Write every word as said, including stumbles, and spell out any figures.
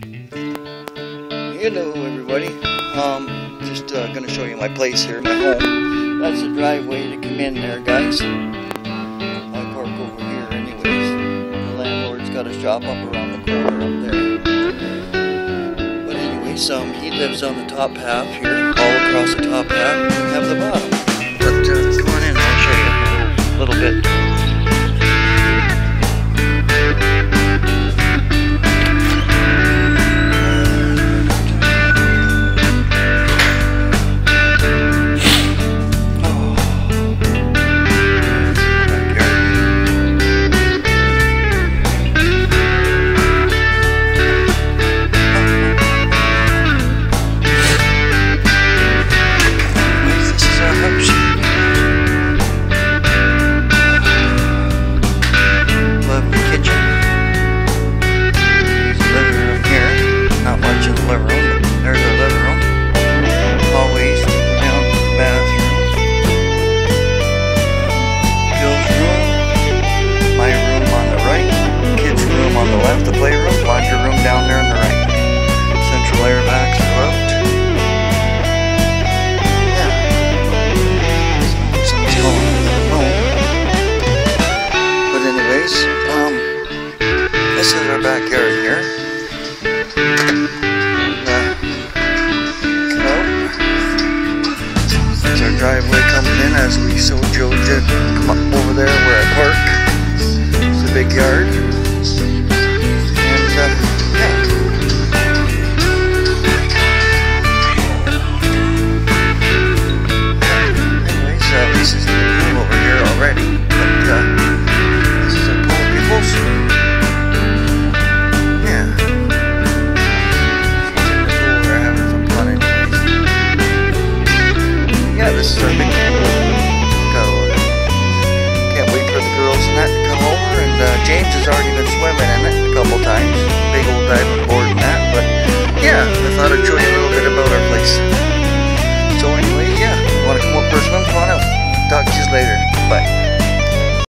Hello everybody, um, just uh, going to show you my place here, my home. That's the driveway to come in there, guys. I park over here anyways. The landlord's got his shop up around the corner up there. But anyways, um, he lives on the top half here, all across the top half, and we have the bottom. But uh, come on in, I'll show you a little bit. This is our backyard here. And, uh, you know, that's our driveway coming in as we so joked it. Come up over there where I park. It's a big yard. And, uh, this is our big